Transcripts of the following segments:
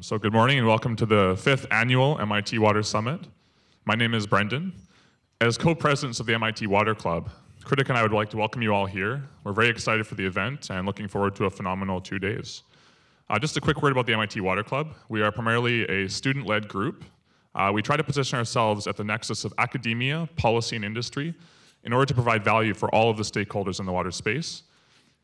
So good morning and welcome to the 5th annual MIT Water Summit. My name is Brendan. As co-presidents of the MIT Water Club, Kritik and I would like to welcome you all here. We're very excited for the event and looking forward to a phenomenal 2 days. Just a quick word about the MIT Water Club. We are primarily a student-led group. We try to position ourselves at the nexus of academia, policy, and industry in order to provide value for all of the stakeholders in the water space.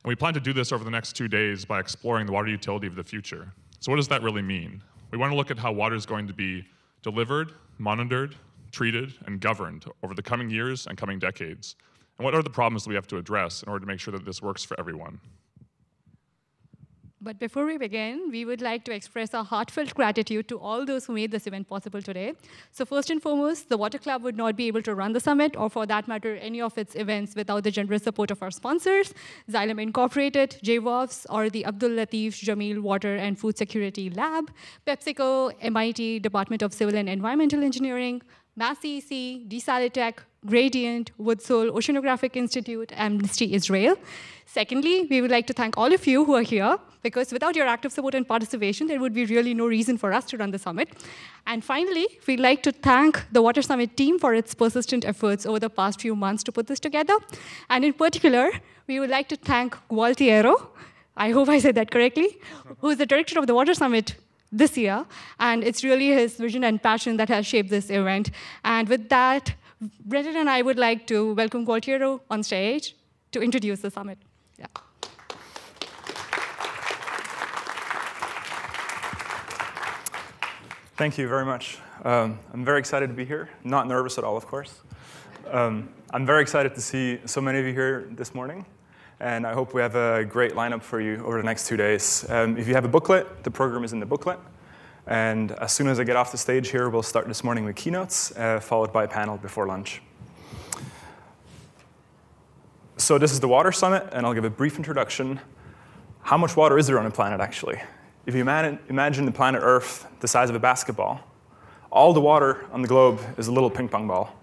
And we plan to do this over the next 2 days by exploring the water utility of the future. So what does that really mean? We want to look at how water is going to be delivered, monitored, treated, and governed over the coming years and coming decades. And what are the problems that we have to address in order to make sure that this works for everyone? But before we begin, we would like to express our heartfelt gratitude to all those who made this event possible today. So first and foremost, the Water Club would not be able to run the summit, or for that matter, any of its events, without the generous support of our sponsors, Xylem Incorporated, J-WAFS, or the Abdul Latif Jameel Water and Food Security Lab, PepsiCo, MIT Department of Civil and Environmental Engineering, MassCEC, Desalitech, Gradient, Woods Hole Oceanographic Institute, Amnesty Israel. Secondly, we would like to thank all of you who are here, because without your active support and participation, there would be really no reason for us to run the summit. And finally, we'd like to thank the Water Summit team for its persistent efforts over the past few months to put this together. And in particular, we would like to thank Gualtiero, I hope I said that correctly, who is the director of the Water Summit this year. And it's really his vision and passion that has shaped this event. And with that, Brendan and I would like to welcome Gualtiero on stage to introduce the summit. Yeah. Thank you very much. I'm very excited to be here. Not nervous at all, of course. I'm very excited to see so many of you here this morning. And I hope we have a great lineup for you over the next 2 days. If you have a booklet, the program is in the booklet. And as soon as I get off the stage here, we'll start this morning with keynotes, followed by a panel before lunch. So this is the Water Summit, and I'll give a brief introduction. How much water is there on the planet, actually? If you imagine the planet Earth the size of a basketball, all the water on the globe is a little ping pong ball.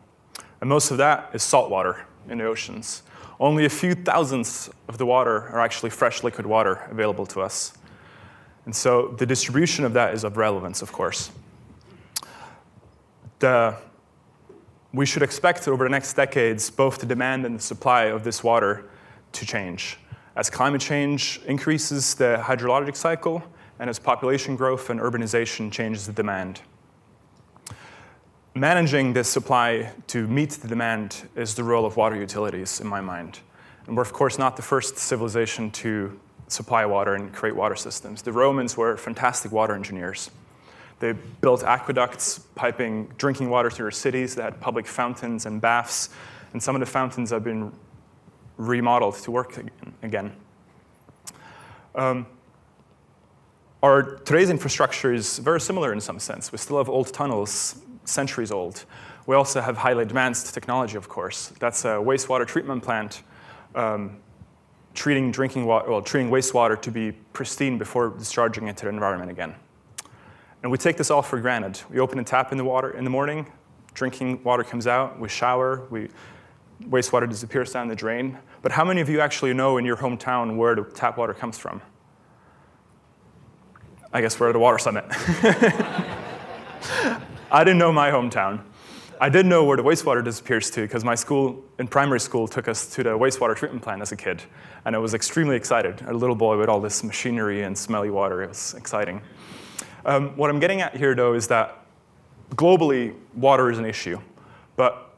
And most of that is salt water in the oceans. Only a few thousandths of the water are actually fresh liquid water available to us. And so the distribution of that is of relevance, of course. We should expect over the next decades both the demand and the supply of this water to change. As climate change increases the hydrologic cycle, and as population growth and urbanization changes the demand. Managing this supply to meet the demand is the role of water utilities, in my mind. And we're, of course, not the first civilization to supply water and create water systems. The Romans were fantastic water engineers. They built aqueducts, piping drinking water through their cities. They had public fountains and baths. And some of the fountains have been remodeled to work again. Today's infrastructure is very similar in some sense. We still have old tunnels, centuries old. We also have highly advanced technology, of course. That's a wastewater treatment plant treating wastewater to be pristine before discharging into the environment again. And we take this all for granted. We open a tap in the water in the morning, drinking water comes out, we shower, wastewater disappears down the drain. But how many of you actually know in your hometown where the tap water comes from? I guess we're at a water summit. I didn't know my hometown. I did know where the wastewater disappears to, because my school in primary school took us to the wastewater treatment plant as a kid. And I was extremely excited, a little boy with all this machinery and smelly water. It was exciting. What I'm getting at here, though, is that globally, water is an issue. But,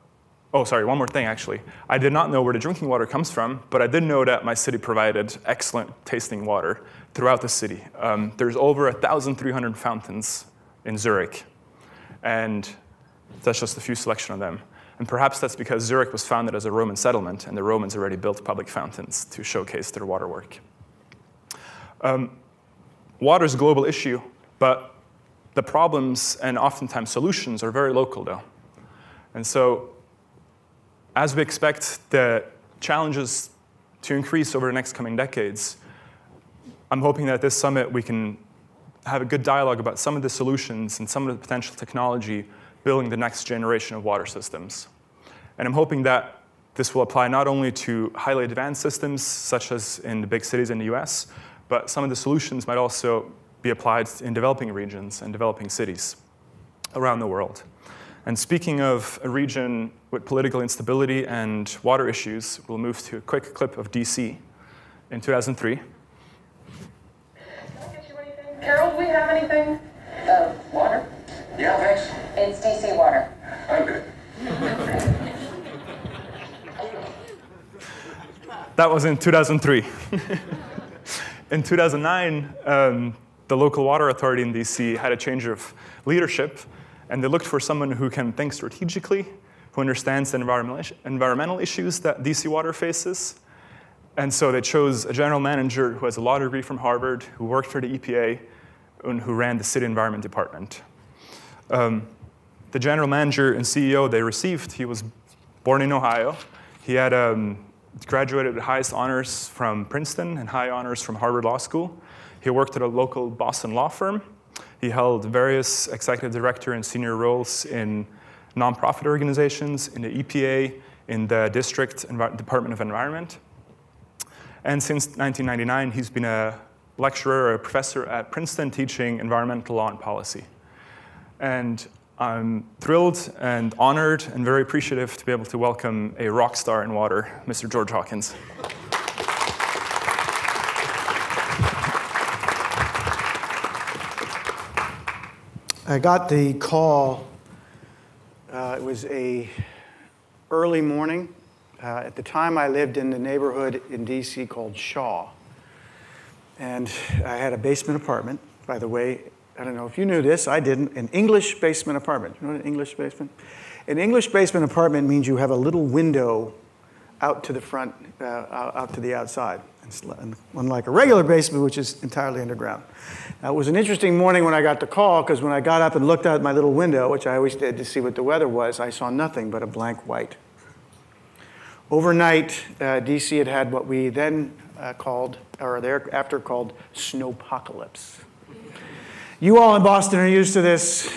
oh, sorry, one more thing, actually. I did not know where the drinking water comes from, but I did know that my city provided excellent-tasting water throughout the city. There's over 1,300 fountains in Zurich, and that's just a few selection of them. And perhaps that's because Zurich was founded as a Roman settlement, and the Romans already built public fountains to showcase their water work. Water is a global issue. But the problems and oftentimes solutions are very local, though. And so as we expect the challenges to increase over the next coming decades, I'm hoping that at this summit we can have a good dialogue about some of the solutions and some of the potential technology building the next generation of water systems. And I'm hoping that this will apply not only to highly advanced systems, such as in the big cities in the US, but some of the solutions might also be applied in developing regions and developing cities around the world. And speaking of a region with political instability and water issues, we'll move to a quick clip of DC in 2003. Can I get you anything? Carol, do we have anything? Water? Yeah, thanks. It's DC Water. I'm good. That was in 2003. In 2009, the local water authority in DC had a change of leadership, and they looked for someone who can think strategically, who understands the environmental issues that DC Water faces. And so they chose a general manager who has a law degree from Harvard, who worked for the EPA, and who ran the city environment department. The general manager and CEO they received, he was born in Ohio. He had graduated with highest honors from Princeton and high honors from Harvard Law School. He worked at a local Boston law firm. He held various executive director and senior roles in nonprofit organizations, in the EPA, in the district Department of Environment. And since 1999, he's been a lecturer or a professor at Princeton teaching environmental law and policy. And I'm thrilled and honored and very appreciative to be able to welcome a rock star in water, Mr. George Hawkins. I got the call, it was a early morning. At the time I lived in the neighborhood in DC called Shaw. And I had a basement apartment, by the way. I don't know if you knew this, I didn't, an English basement apartment. You know what an English basement? An English basement apartment means you have a little window out to the front, out to the outside. It's unlike a regular basement, which is entirely underground. Now, it was an interesting morning when I got the call, because when I got up and looked out my little window, which I always did to see what the weather was, I saw nothing but a blank white. Overnight, DC had had what we then called, or thereafter called, snowpocalypse. You all in Boston are used to this.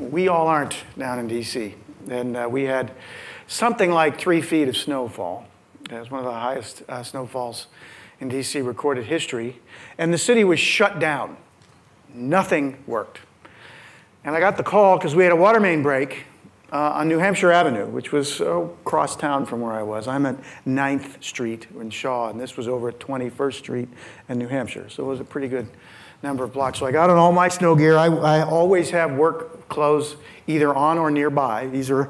We all aren't down in DC. And we had something like 3 feet of snowfall. It was one of the highest snowfalls in DC recorded history. And the city was shut down. Nothing worked. And I got the call because we had a water main break on New Hampshire Avenue, which was across town from where I was. I'm at 9th Street in Shaw, and this was over at 21st Street in New Hampshire. So it was a pretty good number of blocks. So I got on all my snow gear. I always have work clothes either on or nearby. These are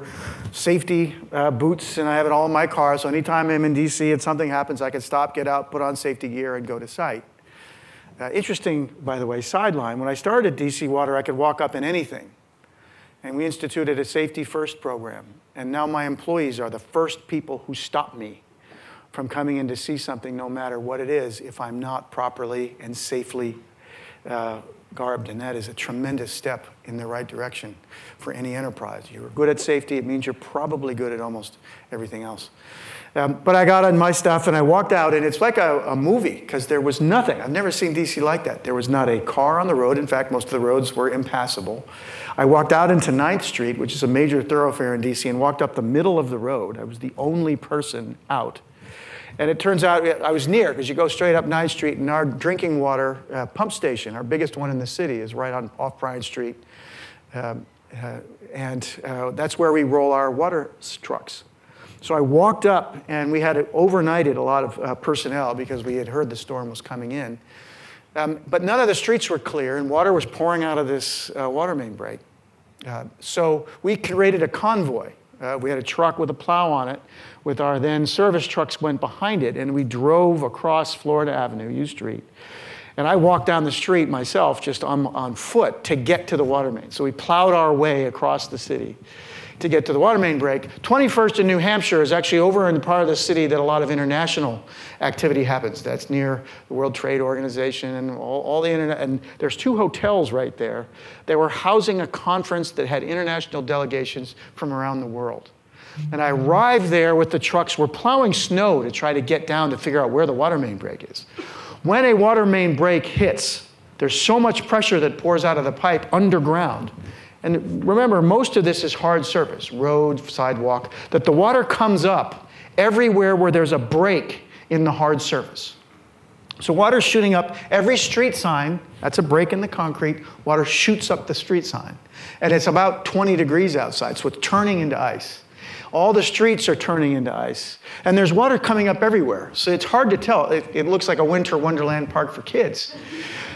safety boots, and I have it all in my car. So anytime I'm in DC and something happens, I can stop, get out, put on safety gear, and go to site. Interesting, by the way, sideline. When I started DC Water, I could walk up in anything. And we instituted a safety first program. And now my employees are the first people who stop me from coming in to see something, no matter what it is, if I'm not properly and safely garbed, and that is a tremendous step in the right direction for any enterprise. You're good at safety, it means you're probably good at almost everything else. But I got on my stuff and I walked out, and it's like a movie, because there was nothing. I've never seen DC like that. There was not a car on the road. In fact, most of the roads were impassable. I walked out into 9th Street, which is a major thoroughfare in DC, and walked up the middle of the road. I was the only person out. And it turns out I was near, because you go straight up 9th Street, and our drinking water pump station, our biggest one in the city, is right off Bryant Street. That's where we roll our water trucks. So I walked up, and we had overnighted a lot of personnel, because we had heard the storm was coming in. But none of the streets were clear, and water was pouring out of this water main break. So we created a convoy. We had a truck with a plow on it, with our then service trucks went behind it, and we drove across Florida Avenue, U Street. And I walked down the street myself, just on foot, to get to the water main. So we plowed our way across the city to get to the water main break. 21st in New Hampshire is actually over in the part of the city that a lot of international activity happens. That's near the World Trade Organization and all the internet. And there's two hotels right there. They were housing a conference that had international delegations from around the world. And I arrived there with the trucks. We're plowing snow to try to get down to figure out where the water main break is. When a water main break hits, there's so much pressure that pours out of the pipe underground. And remember, most of this is hard surface, road, sidewalk, that the water comes up everywhere where there's a break in the hard surface. So water's shooting up every street sign. That's a break in the concrete. Water shoots up the street sign. And it's about 20 degrees outside, so it's turning into ice. All the streets are turning into ice. And there's water coming up everywhere. So it's hard to tell. It looks like a winter wonderland park for kids.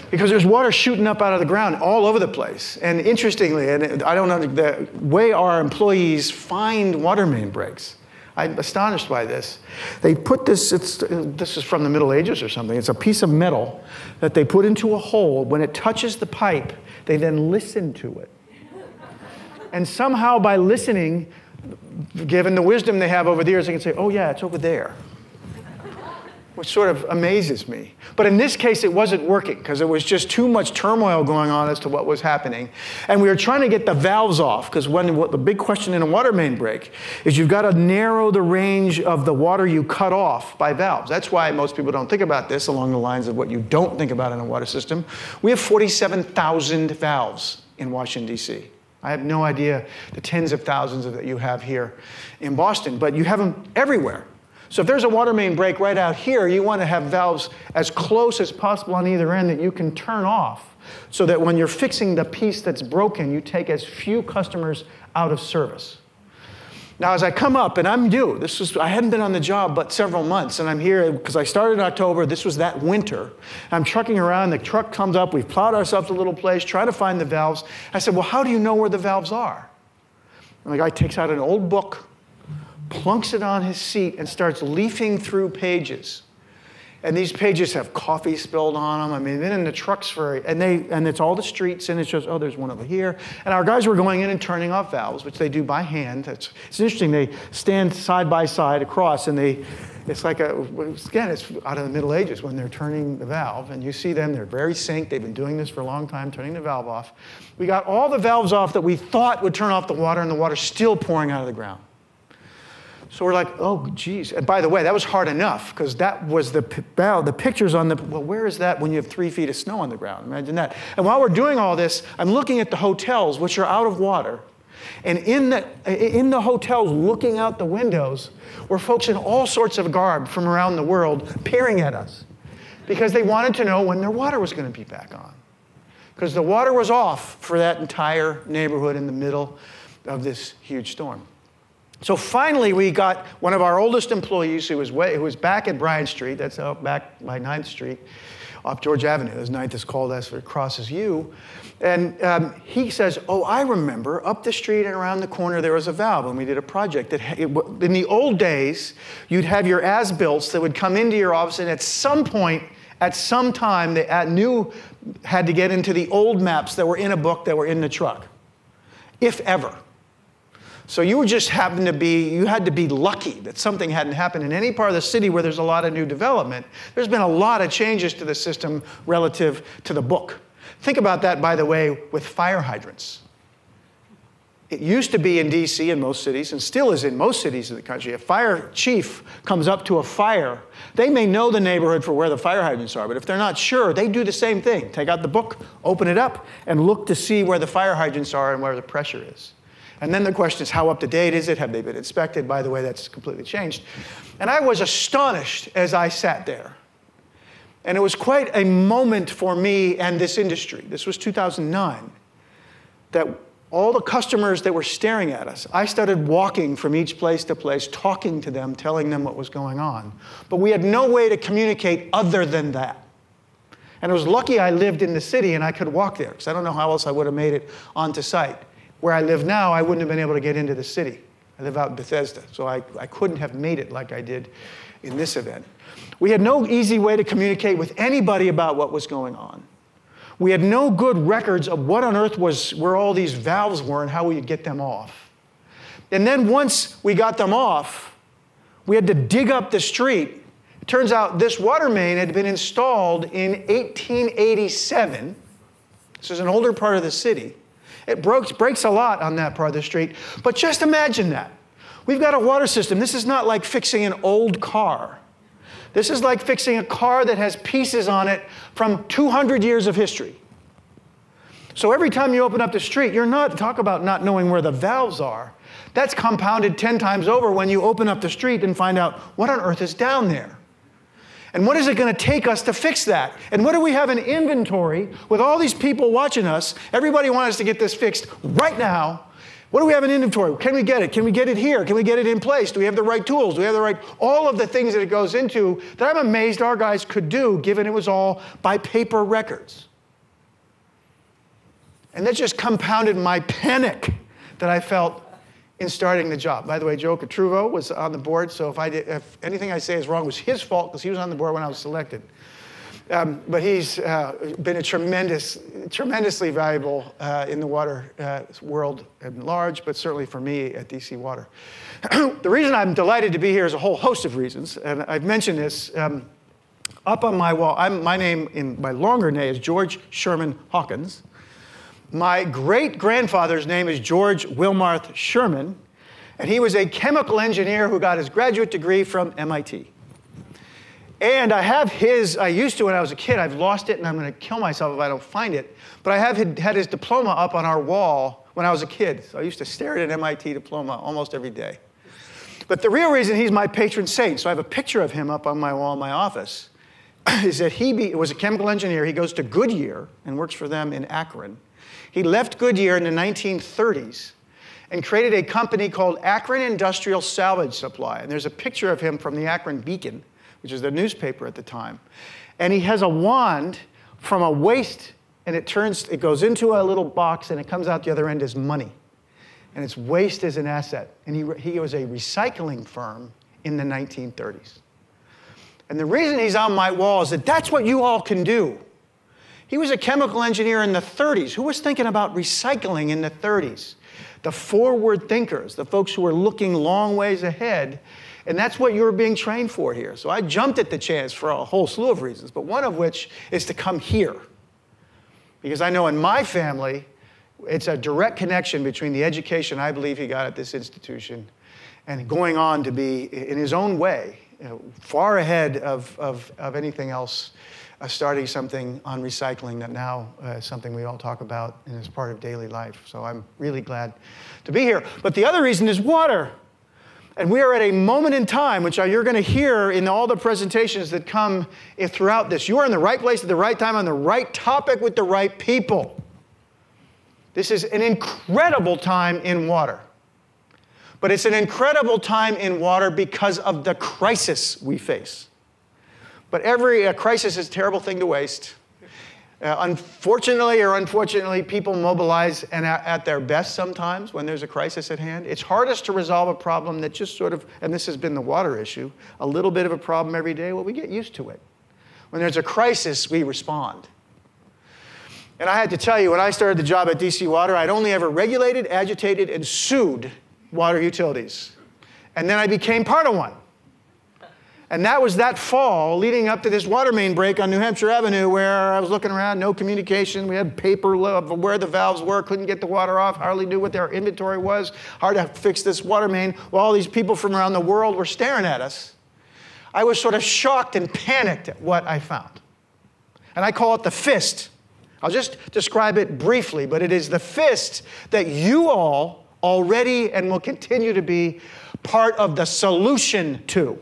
Because there's water shooting up out of the ground all over the place. And interestingly, and I don't know the way our employees find water main breaks. I'm astonished by this. They put this, this is from the Middle Ages or something. It's a piece of metal that they put into a hole. When it touches the pipe, they then listen to it. And somehow by listening, given the wisdom they have over the years, they can say, oh yeah, it's over there. Which sort of amazes me. But in this case, it wasn't working because there was just too much turmoil going on as to what was happening. And we were trying to get the valves off because the big question in a water main break is you've got to narrow the range of the water you cut off by valves. That's why most people don't think about this along the lines of what you don't think about in a water system. We have 47,000 valves in Washington, D.C. I have no idea the tens of thousands that you have here in Boston, but you have them everywhere. So if there's a water main break right out here, you want to have valves as close as possible on either end that you can turn off so that when you're fixing the piece that's broken, you take as few customers out of service. Now, as I come up, and I'm due. I hadn't been on the job but several months, and I'm here because I started in October. This was that winter. I'm trucking around. The truck comes up. We've plowed ourselves a little place, trying to find the valves. I said, well, how do you know where the valves are? And the guy takes out an old book, plunks it on his seat, and starts leafing through pages. And these pages have coffee spilled on them. I mean, been in the trucks for, and it's all the streets, and it shows, oh, there's one over here. And our guys were going in and turning off valves, which they do by hand. It's interesting. They stand side by side across, and it's like again, it's out of the Middle Ages when they're turning the valve. And you see them, they're very synced. They've been doing this for a long time, turning the valve off. We got all the valves off that we thought would turn off the water, and the water's still pouring out of the ground. So we're like, oh, geez. And by the way, that was hard enough, because that was the pictures on the, well, where is that when you have 3 feet of snow on the ground? Imagine that. And while we're doing all this, I'm looking at the hotels, which are out of water. And in the hotels, looking out the windows, were folks in all sorts of garb from around the world peering at us, because they wanted to know when their water was going to be back on. Because the water was off for that entire neighborhood in the middle of this huge storm. So finally, we got one of our oldest employees who was back at Bryant Street. That's out back by 9th Street, off George Avenue. This 9th is called as it crosses U. And he says, oh, I remember up the street and around the corner there was a valve. And we did a project that in the old days, you'd have your as-bills that would come into your office. And at some point, at some time, they had to get into the old maps that were in a book that were in the truck, if ever. So you just happened to be, you had to be lucky that something hadn't happened in any part of the city where there's a lot of new development. There's been a lot of changes to the system relative to the book. Think about that, by the way, with fire hydrants. It used to be in DC in most cities, and still is in most cities in the country. A fire chief comes up to a fire. They may know the neighborhood for where the fire hydrants are, but if they're not sure, they do the same thing. Take out the book, open it up, and look to see where the fire hydrants are and where the pressure is. And then the question is, how up to date is it? Have they been inspected? By the way, that's completely changed. And I was astonished as I sat there. And it was quite a moment for me and this industry. This was 2009, that all the customers that were staring at us, I started walking from each place to place, talking to them, telling them what was going on. But we had no way to communicate other than that. And it was lucky I lived in the city and I could walk there, because I don't know how else I would have made it onto site. Where I live now, I wouldn't have been able to get into the city. I live out in Bethesda, so I couldn't have made it like I did in this event. We had no easy way to communicate with anybody about what was going on. We had no good records of what on earth was, where all these valves were and how we would get them off. And then once we got them off, we had to dig up the street. It turns out this water main had been installed in 1887. This is an older part of the city. It breaks a lot on that part of the street. But just imagine that. We've got a water system. This is not like fixing an old car. This is like fixing a car that has pieces on it from 200 years of history. So every time you open up the street, you're not, talk about not knowing where the valves are. That's compounded 10 times over when you open up the street and find out what on earth is down there. And what is it going to take us to fix that? And what do we have in inventory with all these people watching us? Everybody wants us to get this fixed right now. What do we have in inventory? Can we get it? Can we get it here? Can we get it in place? Do we have the right tools? Do we have the right, all of the things that it goes into that I'm amazed our guys could do, given it was all by paper records. And that just compounded my panic that I felt in starting the job. By the way, Joe Catruvo was on the board, so if anything I say is wrong, it was his fault, because he was on the board when I was selected. But he's been a tremendously valuable in the water world at large, but certainly for me at DC Water. The reason I'm delighted to be here is a whole host of reasons, and I've mentioned this. Up on my wall, my longer name is George Sherman Hawkins. My great-grandfather's name is George Wilmarth Sherman, and he was a chemical engineer who got his graduate degree from MIT. And I have his, I used to when I was a kid, I've lost it and I'm going to kill myself if I don't find it, but I have had his diploma up on our wall when I was a kid. So I used to stare at an MIT diploma almost every day. But the real reason he's my patron saint, so I have a picture of him up on my wall in my office, is that he was a chemical engineer. He goes to Goodyear and works for them in Akron. He left Goodyear in the 1930s and created a company called Akron Industrial Salvage Supply. And there's a picture of him from the Akron Beacon, which is the newspaper at the time. And he has a wand from a waste, and it goes into a little box, and it comes out the other end as money. And it's waste as an asset. And he was a recycling firm in the 1930s. And the reason he's on my wall is that that's what you all can do. He was a chemical engineer in the 30s. Who was thinking about recycling in the 30s? The forward thinkers, the folks who were looking long ways ahead. And that's what you were being trained for here. So I jumped at the chance for a whole slew of reasons, but one of which is to come here. Because I know in my family, it's a direct connection between the education I believe he got at this institution and going on to be, in his own way, far ahead of anything else, starting something on recycling that now is something we all talk about and is part of daily life. So I'm really glad to be here. But the other reason is water. And we are at a moment in time, which you're going to hear in all the presentations that come throughout this. You are in the right place at the right time on the right topic with the right people. This is an incredible time in water. But it's an incredible time in water because of the crisis we face. But every crisis is a terrible thing to waste. Unfortunately or unfortunately, people mobilize and at their best sometimes when there's a crisis at hand. It's hardest to resolve a problem that just sort of, and this has been the water issue, a little bit of a problem every day. Well, we get used to it. When there's a crisis, we respond. And I had to tell you, when I started the job at DC Water, I'd only ever regulated, agitated, and sued water utilities. And then I became part of one. And that was that fall leading up to this water main break on New Hampshire Avenue where I was looking around, no communication. We had paper of where the valves were, couldn't get the water off, hardly knew what their inventory was, hard to fix this water main while all these people from around the world were staring at us. I was sort of shocked and panicked at what I found. And I call it the fist. I'll just describe it briefly, but it is the fist that you all already and will continue to be part of the solution to.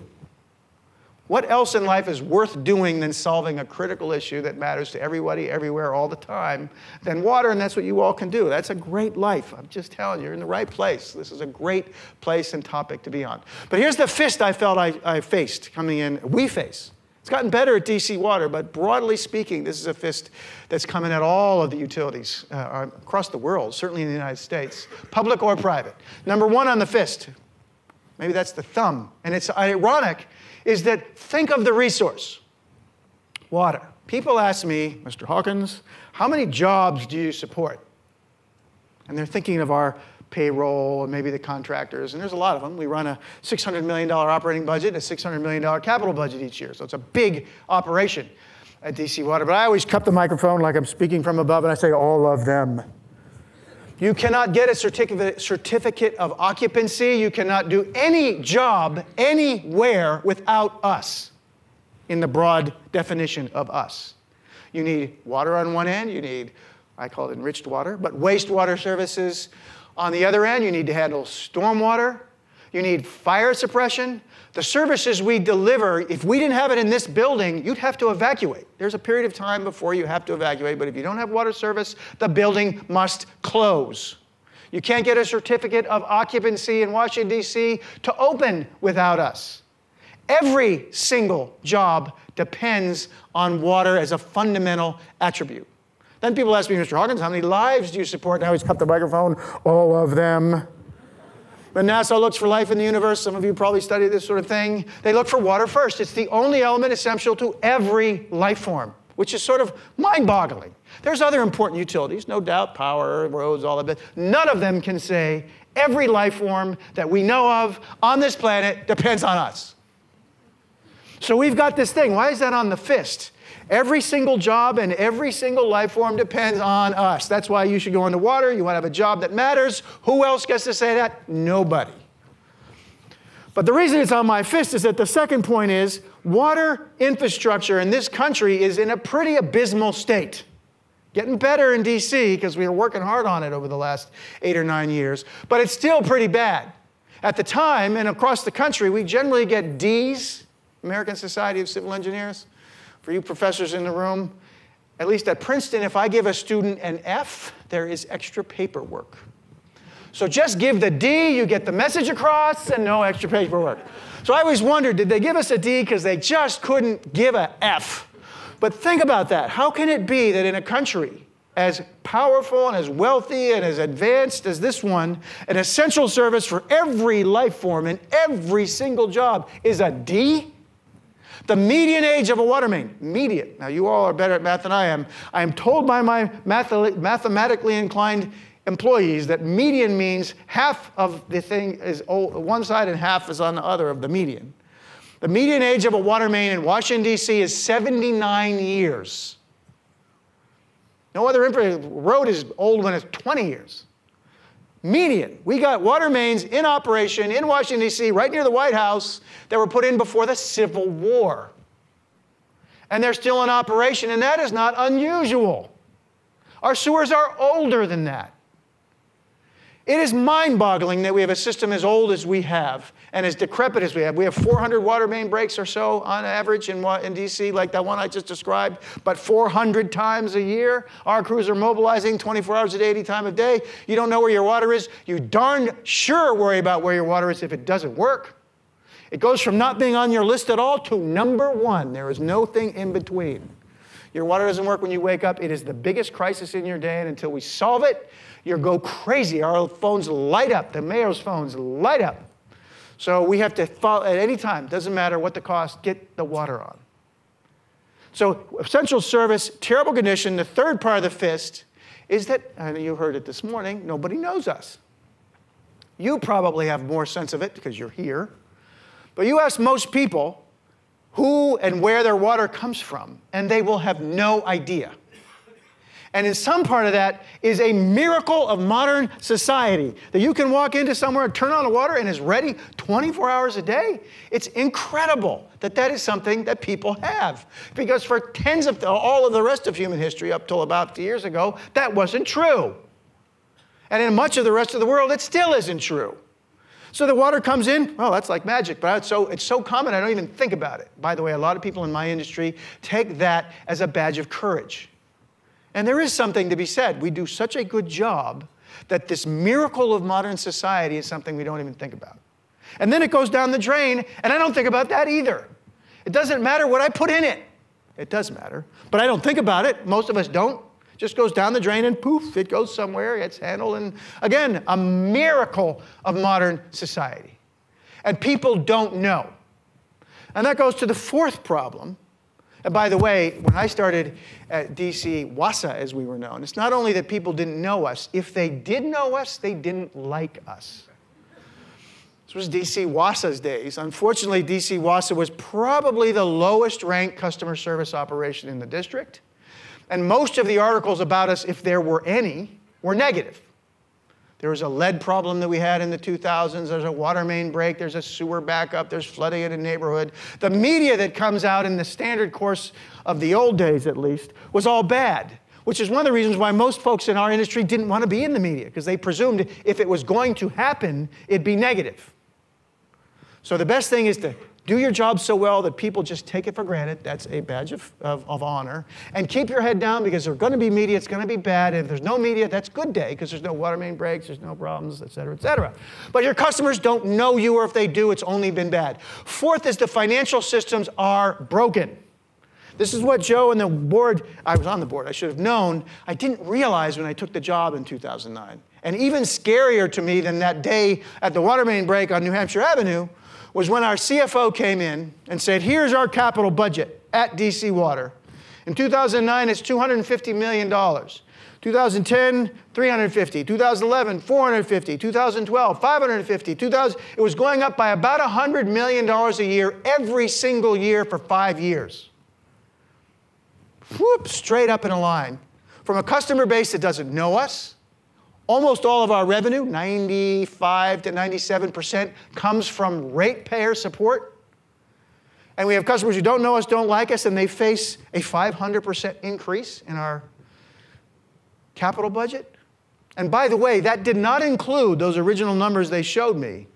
What else in life is worth doing than solving a critical issue that matters to everybody, everywhere, all the time, than water? And that's what you all can do. That's a great life. I'm just telling you, you're in the right place. This is a great place and topic to be on. But here's the fist I felt I faced coming in. We face. It's gotten better at DC Water, but broadly speaking, this is a fist that's coming at all of the utilities across the world, certainly in the United States, public or private. Number one on the fist, maybe that's the thumb, and it's ironic, is that think of the resource, water. People ask me, Mr. Hawkins, how many jobs do you support? And they're thinking of our payroll and maybe the contractors, and there's a lot of them. We run a $600 million operating budget and a $600 million capital budget each year, so it's a big operation at DC Water. But I always cup the microphone like I'm speaking from above, and I say all of them. You cannot get a certificate of occupancy. You cannot do any job anywhere without us, in the broad definition of us. You need water on one end. You need, I call it enriched water, but wastewater services on the other end. You need to handle stormwater. You need fire suppression. The services we deliver, if we didn't have it in this building, you'd have to evacuate. There's a period of time before you have to evacuate, but if you don't have water service, the building must close. You can't get a certificate of occupancy in Washington, D.C. to open without us. Every single job depends on water as a fundamental attribute. Then people ask me, Mr. Hawkins, how many lives do you support? Now he's cut the microphone. All of them. When NASA looks for life in the universe, some of you probably study this sort of thing, they look for water first. It's the only element essential to every life form, which is sort of mind-boggling. There's other important utilities, no doubt, power, roads, all of it. None of them can say every life form that we know of on this planet depends on us. So we've got this thing. Why is that on the fist? Every single job and every single life form depends on us. That's why you should go into water. You want to have a job that matters. Who else gets to say that? Nobody. But the reason it's on my fist is that the second point is water infrastructure in this country is in a pretty abysmal state. Getting better in DC because we were working hard on it over the last 8 or 9 years, but it's still pretty bad. At the time and across the country, we generally get D's, American Society of Civil Engineers. For you professors in the room, at least at Princeton, if I give a student an F, there is extra paperwork. So just give the D, you get the message across, and no extra paperwork. So I always wondered, did they give us a D because they just couldn't give an F? But think about that. How can it be that in a country as powerful and as wealthy and as advanced as this one, an essential service for every life form and every single job is a D? The median age of a water main, median. Now, you all are better at math than I am. I am told by my mathematically inclined employees that median means half of the thing is one side and half is on the other of the median. The median age of a water main in Washington, D.C. is 79 years. No other road is old when it's 20 years. Median. We got water mains in operation in Washington, D.C., right near the White House, that were put in before the Civil War. And they're still in operation, and that is not unusual. Our sewers are older than that. It is mind-boggling that we have a system as old as we have and as decrepit as we have. We have 400 water main breaks or so on average in D.C., like that one I just described, but 400 times a year. Our crews are mobilizing 24 hours a day, any time of day. You don't know where your water is. You darn sure worry about where your water is if it doesn't work. It goes from not being on your list at all to #1. There is no thing in between. Your water doesn't work when you wake up. It is the biggest crisis in your day, and until we solve it, you'll go crazy. Our phones light up. The mayor's phones light up. So we have to, at any time, doesn't matter what the cost, get the water on. So essential service, terrible condition. The third part of the fist is that, and you heard it this morning, nobody knows us. You probably have more sense of it because you're here. But you ask most people who and where their water comes from, and they will have no idea. And in some part of that is a miracle of modern society, that you can walk into somewhere and turn on the water and it's ready 24 hours a day. It's incredible that that is something that people have. Because for tens of all of the rest of human history up till about 2 years ago, that wasn't true. And in much of the rest of the world, it still isn't true. So the water comes in, well, that's like magic, but it's so common I don't even think about it. By the way, a lot of people in my industry take that as a badge of courage. And there is something to be said. We do such a good job that this miracle of modern society is something we don't even think about. And then it goes down the drain, and I don't think about that either. It doesn't matter what I put in it. It does matter, but I don't think about it. Most of us don't. Just goes down the drain and poof, it goes somewhere, it's handled, and again, a miracle of modern society. And people don't know. And that goes to the fourth problem. And by the way, when I started at DC, WASA as we were known, it's not only that people didn't know us. If they did know us, they didn't like us. This was DC WASA's days. Unfortunately, DC WASA was probably the lowest ranked customer service operation in the district. And most of the articles about us, if there were any, were negative. There was a lead problem that we had in the 2000s. There's a water main break. There's a sewer backup. There's flooding in a neighborhood. The media that comes out in the standard course of the old days, at least, was all bad, which is one of the reasons why most folks in our industry didn't want to be in the media, because they presumed if it was going to happen, it'd be negative. So the best thing is to do your job so well that people just take it for granted. That's a badge of honor. And keep your head down, because there's going to be media. It's going to be bad. And if there's no media, that's good day, because there's no water main breaks, there's no problems, et cetera, et cetera. But your customers don't know you, or if they do, it's only been bad. Fourth is the financial systems are broken. This is what Joe and the board, I was on the board, I should have known. I didn't realize when I took the job in 2009. And even scarier to me than that day at the water main break on New Hampshire Avenue was when our CFO came in and said, here's our capital budget at DC Water. In 2009, it's $250 million. 2010, 350. 2011, 450. 2012, 550. It was going up by about $100 million a year every single year for 5 years. Whoop, straight up in a line. From a customer base that doesn't know us, almost all of our revenue, 95 to 97%, comes from ratepayer support. And we have customers who don't know us, don't like us, and they face a 500% increase in our capital budget. And by the way, that did not include those original numbers they showed me,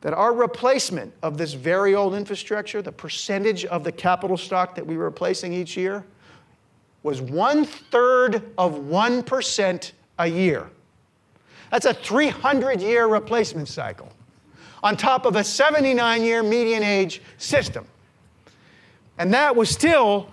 that our replacement of this very old infrastructure, the percentage of the capital stock that we were replacing each year, was 1/3 of 1% a year. That's a 300-year replacement cycle on top of a 79-year median age system. And that was still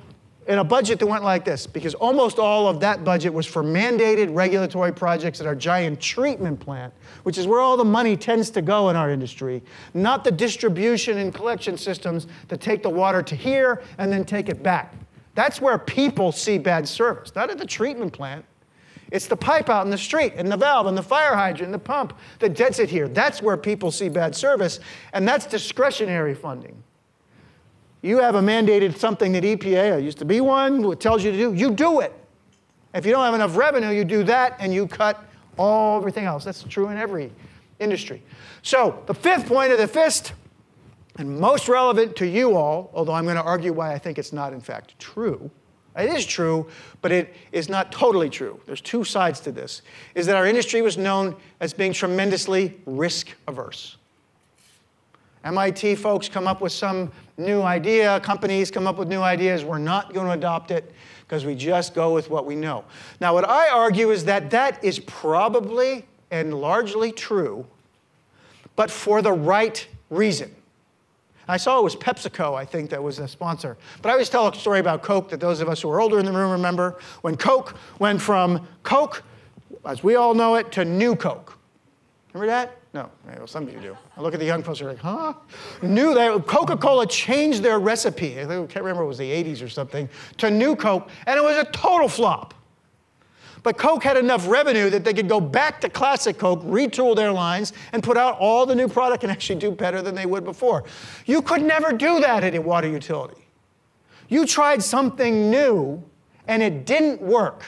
in a budget that went like this, because almost all of that budget was for mandated regulatory projects at our giant treatment plant, which is where all the money tends to go in our industry, not the distribution and collection systems that take the water to here and then take it back. That's where people see bad service, not at the treatment plant. It's the pipe out in the street, and the valve, and the fire hydrant, and the pump that gets it here. That's where people see bad service, and that's discretionary funding. You have a mandated something that EPA, used to be one, what tells you to do, you do it. If you don't have enough revenue, you do that, and you cut all everything else. That's true in every industry. So the fifth point of the fist, and most relevant to you all, although I'm going to argue why I think it's not, in fact, true. It is true, but it is not totally true. There's two sides to this, is that our industry was known as being tremendously risk-averse. MIT folks come up with some new idea. Companies come up with new ideas. We're not going to adopt it because we just go with what we know. Now, what I argue is that that is probably and largely true, but for the right reason. I saw it was PepsiCo, I think, that was a sponsor. But I always tell a story about Coke that those of us who are older in the room remember, when Coke went from Coke, as we all know it, to New Coke. Remember that? No. Well, some of you do. I look at the young folks who are like, huh? Coca-Cola changed their recipe. I can't remember, it was the 80s or something, to New Coke, and it was a total flop. But Coke had enough revenue that they could go back to classic Coke, retool their lines, and put out all the new product and actually do better than they would before. You could never do that at a water utility. You tried something new, and it didn't work.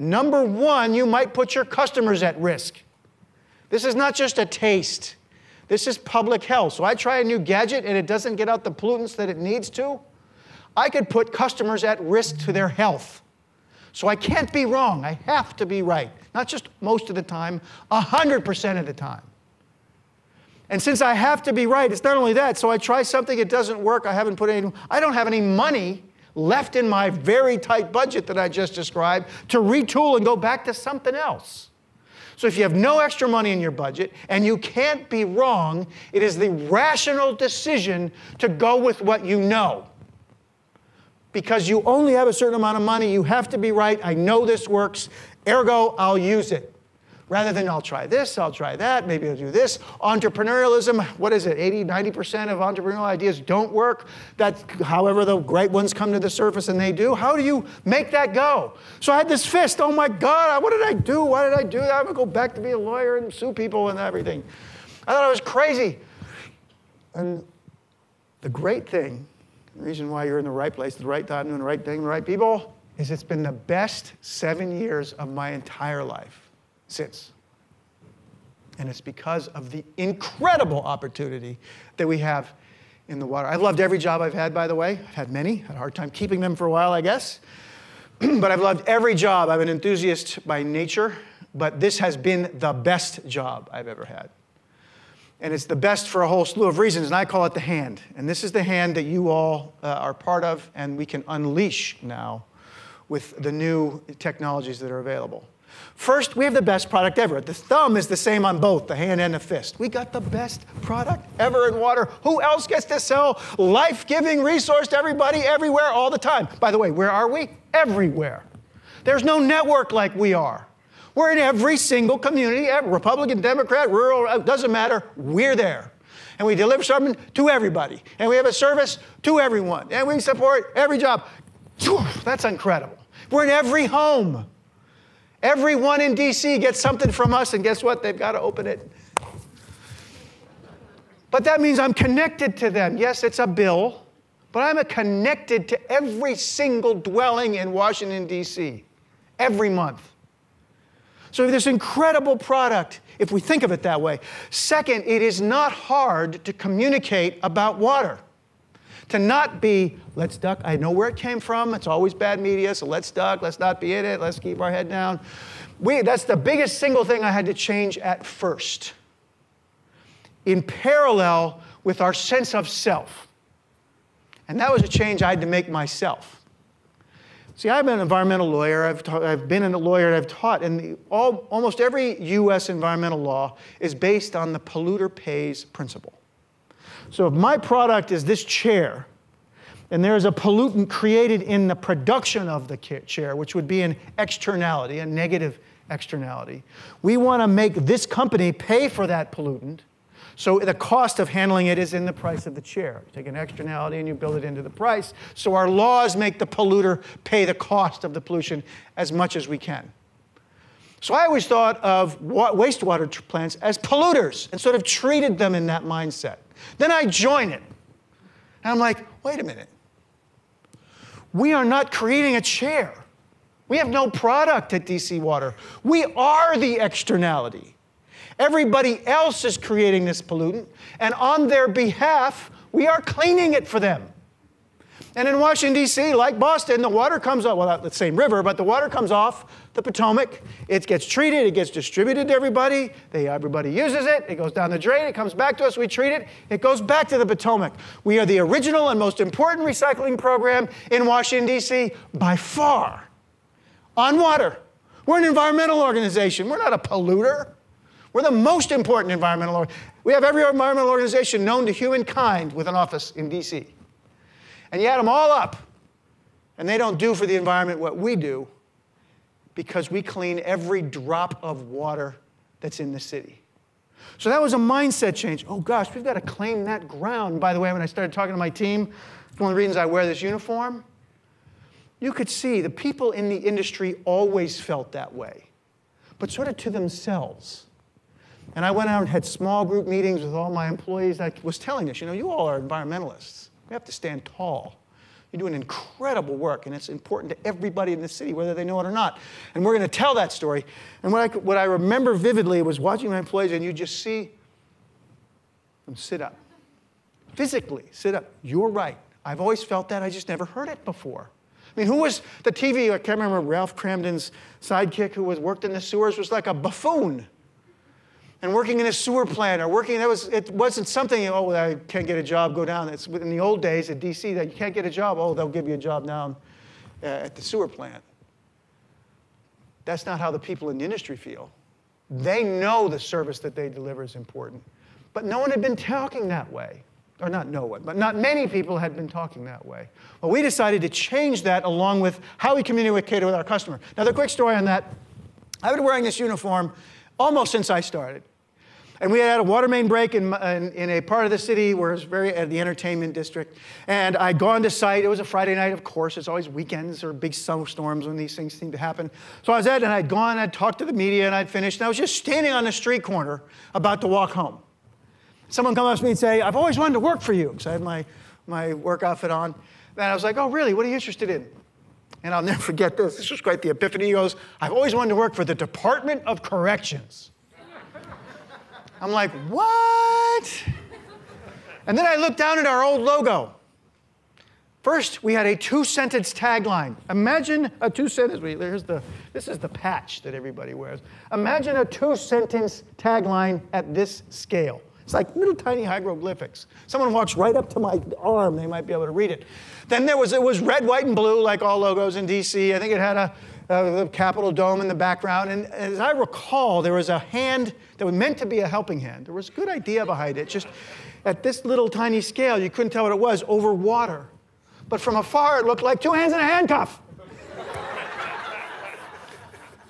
Number one, you might put your customers at risk. This is not just a taste. This is public health. So I try a new gadget, and it doesn't get out the pollutants that it needs to. I could put customers at risk to their health. So I can't be wrong. I have to be right. Not just most of the time, 100% of the time. And since I have to be right, it's not only that. So I try something, it doesn't work. I don't have any money left in my very tight budget that I just described to retool and go back to something else. So if you have no extra money in your budget and you can't be wrong, it is the rational decision to go with what you know. Because you only have a certain amount of money, you have to be right. I know this works, ergo, I'll use it. Rather than I'll try this, I'll try that, maybe I'll do this. Entrepreneurialism, what is it, 80, 90% of entrepreneurial ideas don't work. That's, however, the great ones come to the surface and they do. How do you make that go? So I had this fist, oh my God, what did I do? Why did I do that? I'm gonna go back to be a lawyer and sue people and everything. I thought I was crazy. And the great thing, the reason why you're in the right place at the right time, doing the right thing, the right people, is it's been the best 7 years of my entire life since. And it's because of the incredible opportunity that we have in the water. I've loved every job I've had, by the way. I've had many. Had a hard time keeping them for a while, I guess. But I've loved every job. I'm an enthusiast by nature. But this has been the best job I've ever had. And it's the best for a whole slew of reasons, and I call it the hand. And this is the hand that you all are part of, and we can unleash now with the new technologies that are available. First, we have the best product ever. The thumb is the same on both, the hand and the fist. We got the best product ever in water. Who else gets to sell life-giving resource to everybody, everywhere, all the time? By the way, where are we? Everywhere. There's no network like we are. We're in every single community, Republican, Democrat, rural, doesn't matter, we're there. And we deliver something to everybody. And we have a service to everyone. And we support every job. That's incredible. We're in every home. Everyone in DC gets something from us, and guess what? They've got to open it. But that means I'm connected to them. Yes, it's a bill, but I'm connected to every single dwelling in Washington, DC, every month. So we have this incredible product, if we think of it that way. Second, it is not hard to communicate about water. To not be, let's duck, I know where it came from, it's always bad media, so let's duck, let's not be in it, let's keep our head down. That's the biggest single thing I had to change at first. In parallel with our sense of self. And that was a change I had to make myself. See, I'm an environmental lawyer, I've been a lawyer and I've taught, and almost every US environmental law is based on the polluter pays principle. So if my product is this chair, and there is a pollutant created in the production of the chair, which would be an externality, a negative externality, we want to make this company pay for that pollutant, so the cost of handling it is in the price of the chair. You take an externality and you build it into the price, so our laws make the polluter pay the cost of the pollution as much as we can. So I always thought of wastewater plants as polluters and sort of treated them in that mindset. Then I join it, and I'm like, wait a minute. We are not creating a chair. We have no product at DC Water. We are the externality. Everybody else is creating this pollutant, and on their behalf, we are cleaning it for them. And in Washington, D.C., like Boston, the water comes off, well, not the same river, but the water comes off the Potomac. It gets treated. It gets distributed to everybody. Everybody uses it. It goes down the drain. It comes back to us. We treat it. It goes back to the Potomac. We are the original and most important recycling program in Washington, D.C. by far on water. We're an environmental organization. We're not a polluter. We're the most important environmental organization. We have every environmental organization known to humankind with an office in D.C. And you add them all up, and they don't do for the environment what we do because we clean every drop of water that's in the city. So that was a mindset change. Oh, gosh, we've got to claim that ground. By the way, when I started talking to my team, it's one of the reasons I wear this uniform. You could see the people in the industry always felt that way, but sort of to themselves. And I went out and had small group meetings with all my employees. I was telling this, you know, you all are environmentalists. We have to stand tall. You're doing incredible work, and it's important to everybody in the city, whether they know it or not. And we're going to tell that story. And what I remember vividly was watching my employees, and you just see them sit up. Physically, sit up. You're right. I've always felt that. I just never heard it before. I mean, who was the TV? I can't remember Ralph Cramden's sidekick who worked in the sewers was like a buffoon. And working in a sewer plant or working, it wasn't something, oh, I can't get a job, go down. It's in the old days at DC that you can't get a job, oh, they'll give you a job down at the sewer plant. That's not how the people in the industry feel. They know the service that they deliver is important. But no one had been talking that way. Or not no one, but not many people had been talking that way. Well, we decided to change that along with how we communicated with our customer. Now, the quick story on that, I've been wearing this uniform almost since I started. And we had a water main break in a part of the city where it was very at the entertainment district. And I'd gone to site. It was a Friday night, of course. It's always weekends or big snowstorms when these things seem to happen. So I was at, and I'd gone, I'd talked to the media, and I'd finished. And I was just standing on the street corner about to walk home. Someone come up to me and say, I've always wanted to work for you, because I had my work outfit on. And I was like, oh, really? What are you interested in? And I'll never forget this. This was quite the epiphany. He goes, I've always wanted to work for the Department of Corrections. I'm like, what? And then I looked down at our old logo. First, we had a two-sentence tagline. Imagine a two-sentence, this is the patch that everybody wears. Imagine a two-sentence tagline at this scale. It's like little tiny hieroglyphics. Someone walks right up to my arm, they might be able to read it. Then there was, it was red, white, and blue, like all logos in DC. I think it had a Capitol Dome in the background. And as I recall, there was a hand that was meant to be a helping hand. There was a good idea behind it. Just at this little tiny scale, you couldn't tell what it was, over water. But from afar, it looked like two hands in a handcuff.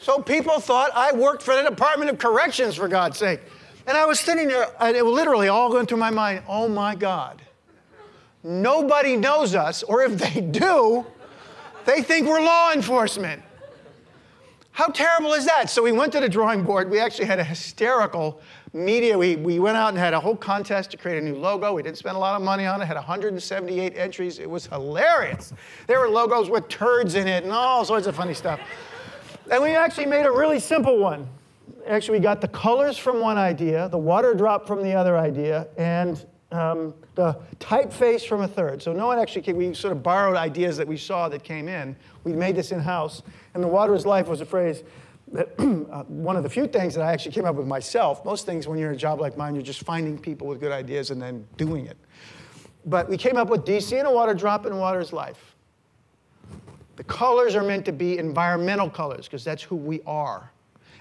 So people thought I worked for the Department of Corrections, for God's sake. And I was sitting there, and it was literally all going through my mind, oh my God, nobody knows us, or if they do, they think we're law enforcement. How terrible is that? So we went to the drawing board. We actually had a hysterical media. We went out and had a whole contest to create a new logo. We didn't spend a lot of money on it. It had 178 entries. It was hilarious. There were logos with turds in it and all sorts of funny stuff. And we actually made a really simple one. Actually, we got the colors from one idea, the water drop from the other idea, and the typeface from a third. So no one actually came. We sort of borrowed ideas that we saw that came in. We made this in-house. And the water is life was a phrase that one of the few things that I actually came up with myself. Most things, when you're in a job like mine, you're just finding people with good ideas and then doing it. But we came up with DC and a water drop and water is life. The colors are meant to be environmental colors, because that's who we are.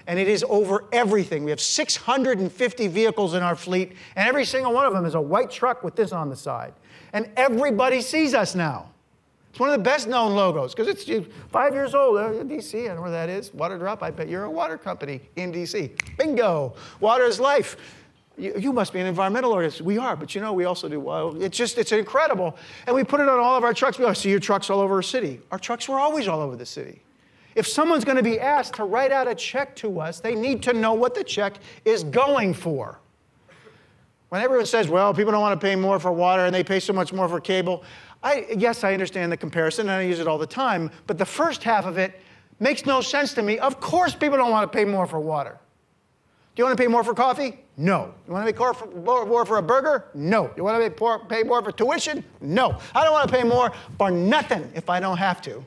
And it is over everything. We have 650 vehicles in our fleet, and every single one of them is a white truck with this on the side. And everybody sees us now. It's one of the best known logos, because it's 5 years old, DC, I don't know where that is. Water drop, I bet you're a water company in DC. Bingo, water is life. You must be an environmental artist. We are, but you know, we also do. Well, it's just, it's incredible. And we put it on all of our trucks. We always see your trucks all over our city. Our trucks were always all over the city. If someone's going to be asked to write out a check to us, they need to know what the check is going for. When everyone says, well, people don't want to pay more for water and they pay so much more for cable, yes, I understand the comparison and I use it all the time, but the first half of it makes no sense to me. Of course people don't want to pay more for water. Do you want to pay more for coffee? No. You want to pay more for a burger? No. You want to pay more for tuition? No. I don't want to pay more for nothing if I don't have to.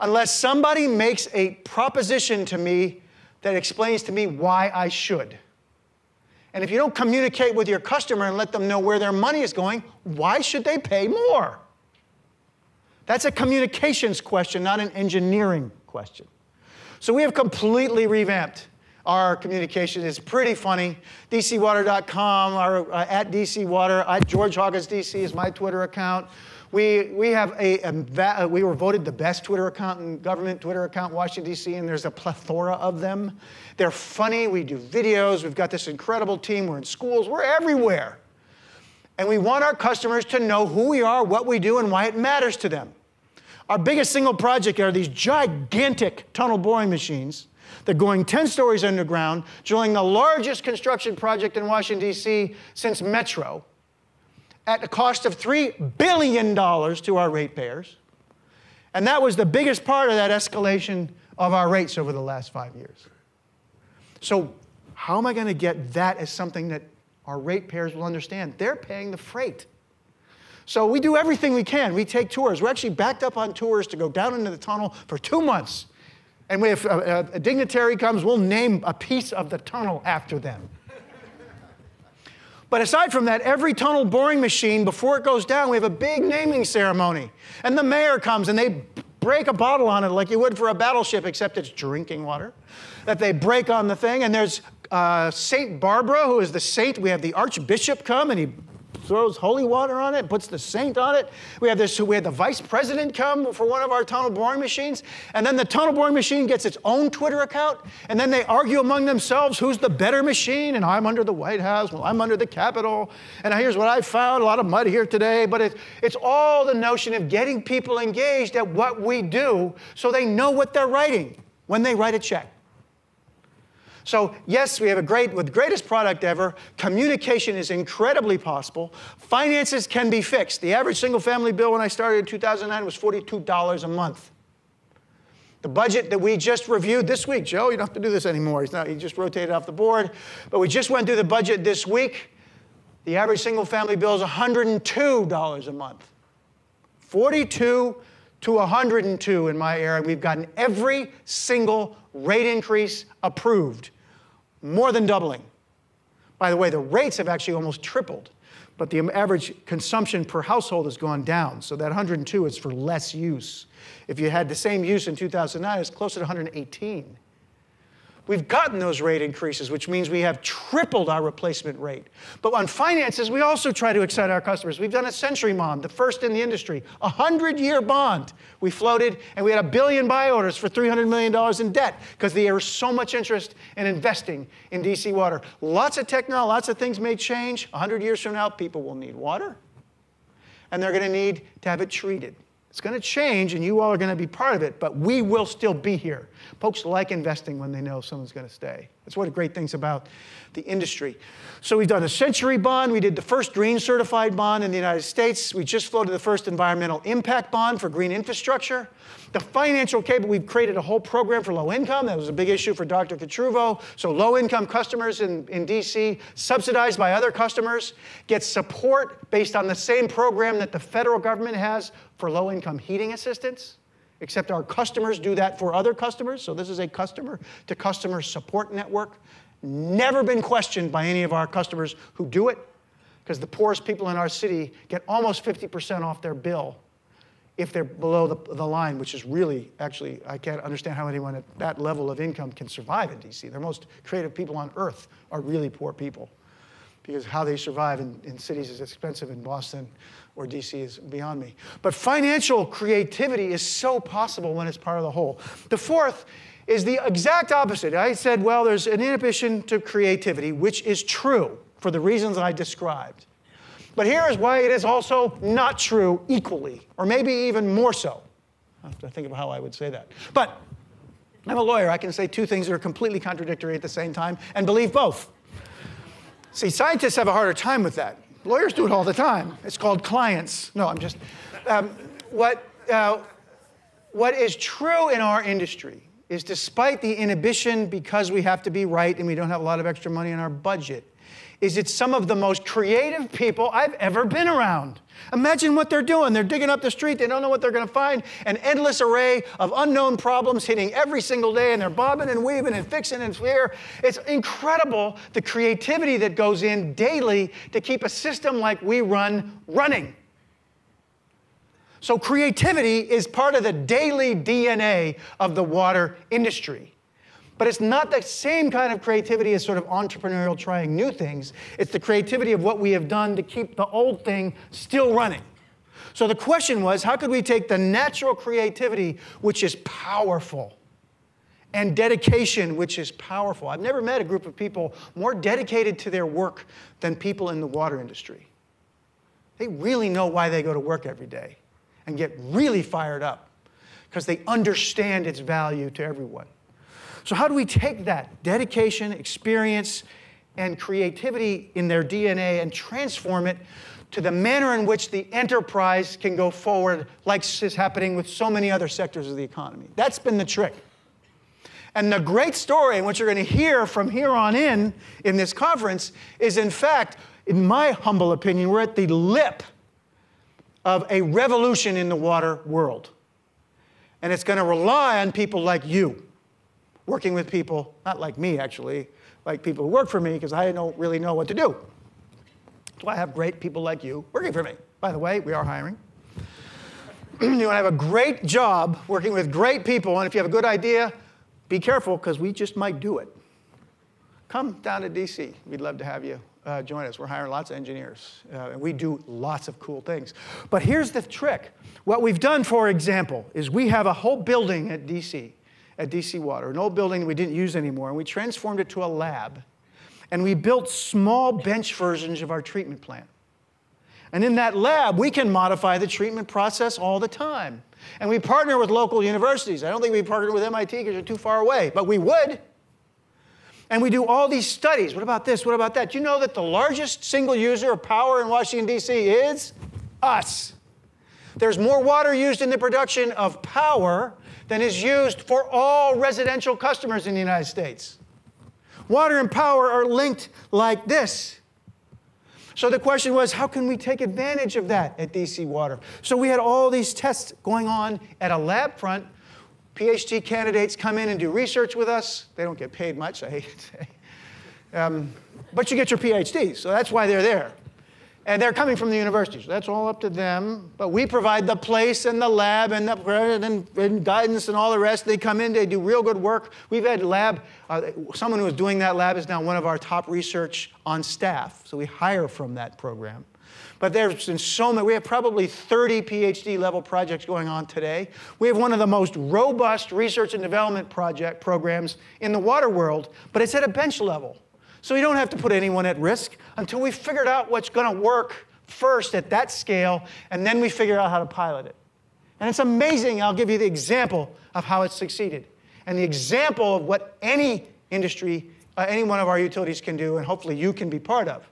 Unless somebody makes a proposition to me that explains to me why I should. And if you don't communicate with your customer and let them know where their money is going, why should they pay more? That's a communications question, not an engineering question. So we have completely revamped our communication. It's pretty funny. DCWater.com, at DC Water, George Hawkins DC is my Twitter account. We have we were voted the best Twitter account in government, Twitter account in Washington, D.C., and there's a plethora of them. They're funny. We do videos. We've got this incredible team. We're in schools. We're everywhere. And we want our customers to know who we are, what we do, and why it matters to them. Our biggest single project are these gigantic tunnel boring machines. They're going 10 stories underground, drilling the largest construction project in Washington, D.C. since Metro, at a cost of $3 billion to our ratepayers. And that was the biggest part of that escalation of our rates over the last 5 years. So how am I going to get that as something that our ratepayers will understand? They're paying the freight. So we do everything we can. We take tours. We're actually backed up on tours to go down into the tunnel for 2 months. And if a dignitary comes, we'll name a piece of the tunnel after them. But aside from that, every tunnel boring machine, before it goes down, we have a big naming ceremony. And the mayor comes, and they break a bottle on it like you would for a battleship, except it's drinking water, that they break on the thing. And there's St. Barbara, who is the saint. We have the archbishop come, and he throws holy water on it, puts the saint on it. We had the vice president come for one of our tunnel boring machines. And then the tunnel boring machine gets its own Twitter account. And then they argue among themselves who's the better machine. And I'm under the White House. Well, I'm under the Capitol. And here's what I found. A lot of mud here today. But it's all the notion of getting people engaged at what we do so they know what they're writing when they write a check. So yes, we have the greatest product ever. Communication is incredibly possible. Finances can be fixed. The average single family bill when I started in 2009 was $42 a month. The budget that we just reviewed this week, Joe, you don't have to do this anymore. He just rotated off the board. But we just went through the budget this week. The average single family bill is $102 a month. 42 to 102 in my era. We've gotten every single rate increase approved. More than doubling. By the way, the rates have actually almost tripled, but the average consumption per household has gone down. So that 102 is for less use. If you had the same use in 2009, it's closer to 118. We've gotten those rate increases, which means we have tripled our replacement rate. But on finances, we also try to excite our customers. We've done a century bond, the first in the industry, a 100-year bond. We floated, and we had a billion buy orders for $300 million in debt because there is so much interest in investing in DC Water. Lots of technology, lots of things may change. 100 years from now, people will need water, and they're going to need to have it treated. It's going to change, and you all are going to be part of it, but we will still be here. Folks like investing when they know someone's going to stay. That's one of the great things about the industry. So we've done a century bond. We did the first green certified bond in the United States. We just floated the first environmental impact bond for green infrastructure. The financial cable, we've created a whole program for low income. That was a big issue for Dr. Caturvo. So low income customers in DC, subsidized by other customers, get support based on the same program that the federal government has for low-income heating assistance, except our customers do that for other customers. So this is a customer-to-customer support network. Never been questioned by any of our customers who do it, because the poorest people in our city get almost 50% off their bill if they're below the line, which is really, actually, I can't understand how anyone at that level of income can survive in DC. The most creative people on earth are really poor people, because how they survive in cities is expensive. In Boston or DC is beyond me. But financial creativity is so possible when it's part of the whole. The fourth is the exact opposite. I said, well, there's an inhibition to creativity, which is true for the reasons I described. But here is why it is also not true equally, or maybe even more so. I have to think of how I would say that. But I'm a lawyer. I can say two things that are completely contradictory at the same time and believe both. See, scientists have a harder time with that. Lawyers do it all the time. It's called clients. No, I'm just... what is true in our industry is, despite the inhibition because we have to be right and we don't have a lot of extra money in our budget, is it's some of the most creative people I've ever been around. Imagine what they're doing. They're digging up the street. They don't know what they're going to find. An endless array of unknown problems hitting every single day, and they're bobbing and weaving and fixing and flair. It's incredible the creativity that goes in daily to keep a system like we run running. So creativity is part of the daily DNA of the water industry. But it's not the same kind of creativity as sort of entrepreneurial trying new things. It's the creativity of what we have done to keep the old thing still running. So the question was, how could we take the natural creativity, which is powerful, and dedication, which is powerful? I've never met a group of people more dedicated to their work than people in the water industry. They really know why they go to work every day and get really fired up because they understand its value to everyone. So how do we take that dedication, experience, and creativity in their DNA and transform it to the manner in which the enterprise can go forward, like is happening with so many other sectors of the economy? That's been the trick. And the great story, and what you're going to hear from here on in this conference, is, in fact, in my humble opinion, we're at the lip of a revolution in the water world. And it's going to rely on people like you, working with people, not like me actually, like people who work for me, because I don't really know what to do. So I have great people like you working for me. By the way, we are hiring. You want to have a great job working with great people, and if you have a good idea, be careful, because we just might do it. Come down to DC. We'd love to have you join us. We're hiring lots of engineers, and we do lots of cool things. But here's the trick. What we've done, for example, is we have a whole building at DC. At DC Water, an old building we didn't use anymore, and we transformed it to a lab. And we built small bench versions of our treatment plant. And in that lab, we can modify the treatment process all the time. And we partner with local universities. I don't think we partnered with MIT because they're too far away, but we would. And we do all these studies. What about this? What about that? Do you know that the largest single user of power in Washington, D.C. is us? There's more water used in the production of power than is used for all residential customers in the United States. Water and power are linked like this. So the question was, how can we take advantage of that at DC Water? So we had all these tests going on at a lab front. PhD candidates come in and do research with us. They don't get paid much, I hate to say. But you get your PhD, so that's why they're there. And they're coming from the university, so that's all up to them. But we provide the place and the lab and the guidance and all the rest. They come in, they do real good work. We've had lab, someone who was doing that lab is now one of our top research on staff, so we hire from that program. But there's been so many, we have probably 30 PhD level projects going on today. We have one of the most robust research and development programs in the water world, but it's at a bench level. So we don't have to put anyone at risk until we've figured out what's going to work first at that scale, and then we figure out how to pilot it. And it's amazing. I'll give you the example of how it's succeeded and the example of what any industry, any one of our utilities can do, and hopefully you can be part of.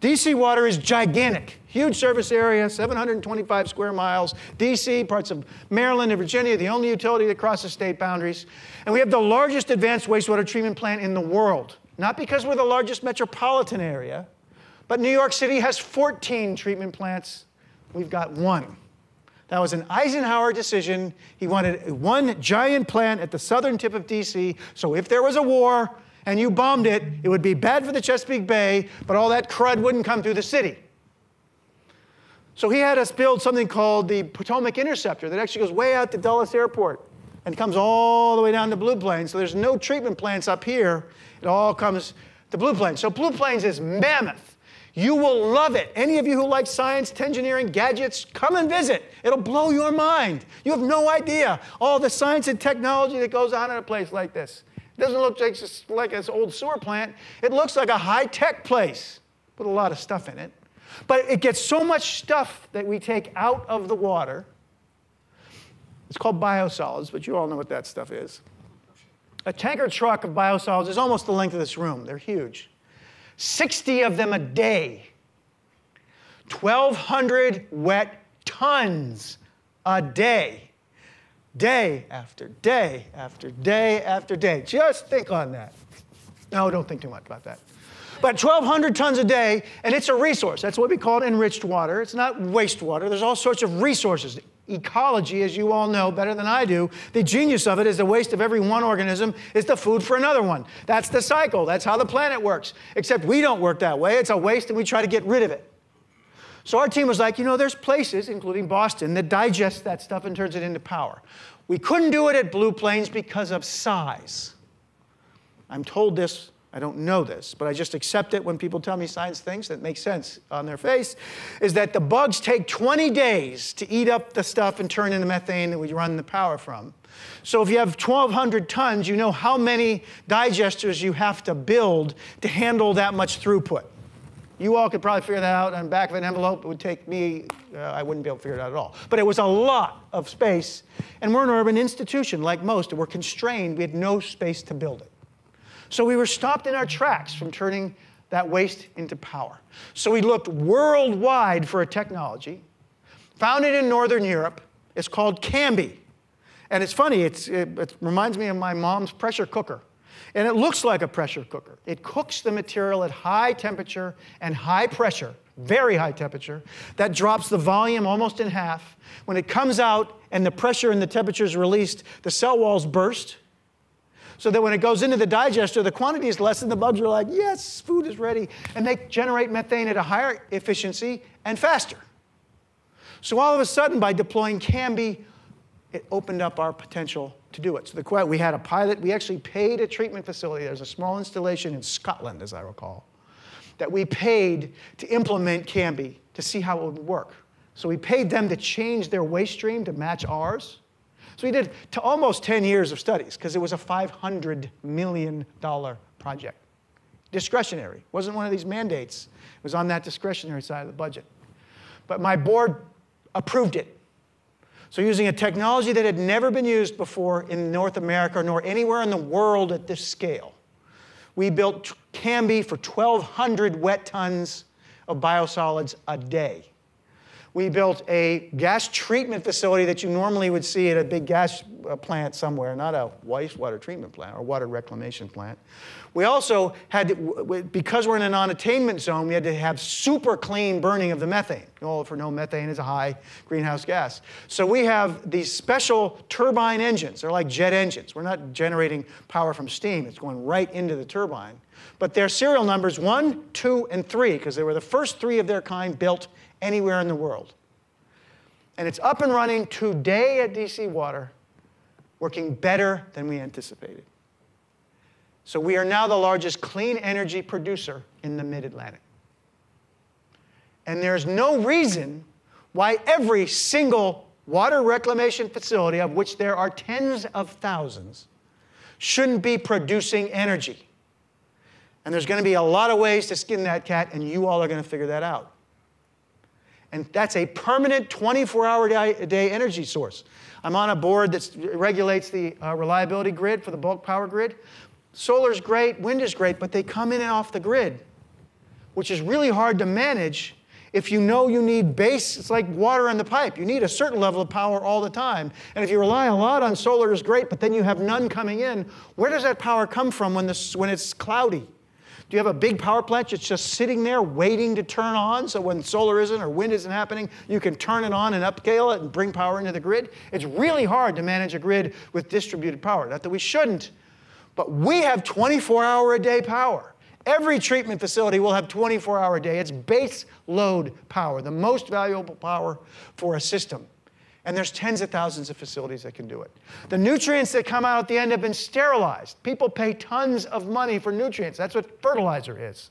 DC Water is gigantic, huge surface area, 725 square miles. DC, parts of Maryland and Virginia, the only utility that crosses state boundaries. And we have the largest advanced wastewater treatment plant in the world. Not because we're the largest metropolitan area, but New York City has 14 treatment plants. We've got one. That was an Eisenhower decision. He wanted one giant plant at the southern tip of DC, so if there was a war and you bombed it, it would be bad for the Chesapeake Bay, but all that crud wouldn't come through the city. So he had us build something called the Potomac Interceptor that actually goes way out to Dulles Airport and comes all the way down to Blue Plains. So there's no treatment plants up here. It all comes to Blue Plains. So Blue Plains is mammoth. You will love it. Any of you who like science, engineering, gadgets, come and visit. It'll blow your mind. You have no idea all the science and technology that goes on in a place like this. It doesn't look like an old sewer plant. It looks like a high-tech place with a lot of stuff in it. But it gets so much stuff that we take out of the water. It's called biosolids, but you all know what that stuff is. A tanker truck of biosolids is almost the length of this room. They're huge. 60 of them a day. 1,200 wet tons a day. Day after day after day after day. Just think on that. No, don't think too much about that. But 1,200 tons a day, and it's a resource. That's what we call it, enriched water. It's not wastewater. There's all sorts of resources. Ecology, as you all know better than I do, the genius of it is the waste of every one organism is the food for another one. That's the cycle. That's how the planet works. Except we don't work that way. It's a waste, and we try to get rid of it. So our team was like, you know, there's places, including Boston, that digest that stuff and turns it into power. We couldn't do it at Blue Plains because of size. I'm told this. I don't know this, but I just accept it when people tell me science things that make sense on their face, is that the bugs take 20 days to eat up the stuff and turn into methane that we run the power from. So if you have 1,200 tons, you know how many digesters you have to build to handle that much throughput. You all could probably figure that out on the back of an envelope. It would take me, I wouldn't be able to figure it out at all. But it was a lot of space, and we're an urban institution like most, and we're constrained. We had no space to build it. So we were stopped in our tracks from turning that waste into power. So we looked worldwide for a technology, found it in Northern Europe. It's called Cambi. And it's funny. It reminds me of my mom's pressure cooker. And it looks like a pressure cooker. It cooks the material at high temperature and high pressure, very high temperature. That drops the volume almost in half. When it comes out and the pressure and the temperature is released, the cell walls burst. So that when it goes into the digester, the quantity is less, and the bugs are like, yes, food is ready. And they generate methane at a higher efficiency and faster. So all of a sudden, by deploying Cambi, it opened up our potential to do it. So we had a pilot. We actually paid a treatment facility. There's a small installation in Scotland, as I recall, that we paid to implement Cambi to see how it would work. So we paid them to change their waste stream to match ours. So we did almost 10 years of studies, because it was a $500 million project. Discretionary. It wasn't one of these mandates. It was on that discretionary side of the budget. But my board approved it. So using a technology that had never been used before in North America nor anywhere in the world at this scale, we built Cambi for 1,200 wet tons of biosolids a day. We built a gas treatment facility that you normally would see at a big gas plant somewhere, not a wastewater treatment plant or water reclamation plant. We also had, because we're in a non-attainment zone, we had to have super clean burning of the methane. Oh, for no, methane is a high greenhouse gas. So we have these special turbine engines. They're like jet engines. We're not generating power from steam. It's going right into the turbine. But their serial numbers 1, 2, and 3, because they were the first three of their kind built anywhere in the world. And it's up and running today at DC Water, working better than we anticipated. So we are now the largest clean energy producer in the mid-Atlantic. And there's no reason why every single water reclamation facility, of which there are tens of thousands, shouldn't be producing energy. And there's going to be a lot of ways to skin that cat, and you all are going to figure that out. And that's a permanent 24-hour-a-day energy source. I'm on a board that regulates the reliability grid for the bulk power grid. Solar's great, wind is great, but they come in and off the grid, which is really hard to manage if you know you need base. It's like water on the pipe. You need a certain level of power all the time. And if you rely a lot on solar is great, but then you have none coming in, where does that power come from when it's cloudy? Do you have a big power plant that's just sitting there waiting to turn on so when solar isn't or wind isn't happening, you can turn it on and upscale it and bring power into the grid? It's really hard to manage a grid with distributed power. Not that we shouldn't, but we have 24-hour-a-day power. Every treatment facility will have 24-hour-a-day. It's base load power, the most valuable power for a system. And there's tens of thousands of facilities that can do it. The nutrients that come out at the end have been sterilized. People pay tons of money for nutrients. That's what fertilizer is.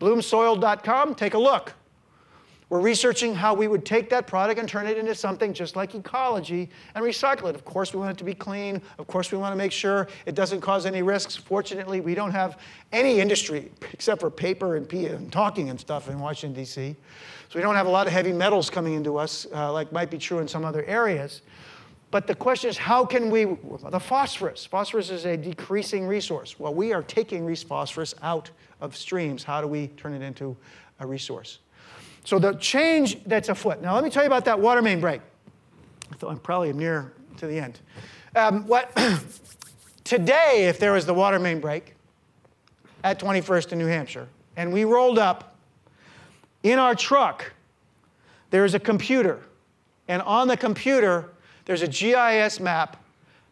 Bloomsoil.com, take a look. We're researching how we would take that product and turn it into something just like ecology and recycle it. Of course, we want it to be clean. Of course, we want to make sure it doesn't cause any risks. Fortunately, we don't have any industry except for paper and pee and talking and stuff in Washington, D.C. So we don't have a lot of heavy metals coming into us, like might be true in some other areas. But the question is, how can we, the phosphorus. Phosphorus is a decreasing resource. Well, we are taking phosphorus out of streams. How do we turn it into a resource? So the change that's afoot. Now, let me tell you about that water main break. So I'm probably near to the end. Today, if there was the water main break at 21st in New Hampshire, and we rolled up, in our truck, there is a computer. And on the computer, there's a GIS map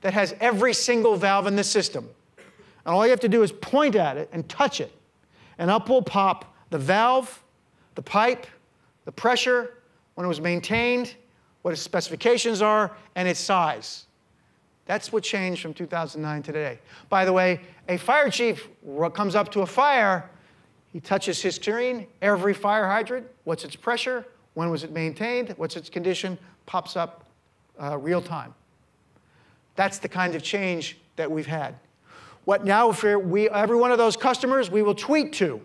that has every single valve in the system. And all you have to do is point at it and touch it. And up will pop the valve, the pipe, the pressure, when it was maintained, what its specifications are, and its size. That's what changed from 2009 to today. By the way, a fire chief comes up to a fire. He touches his screen, every fire hydrant, what's its pressure, when was it maintained, what's its condition, pops up real time. That's the kind of change that we've had. What now, for every one of those customers, we will tweet to. In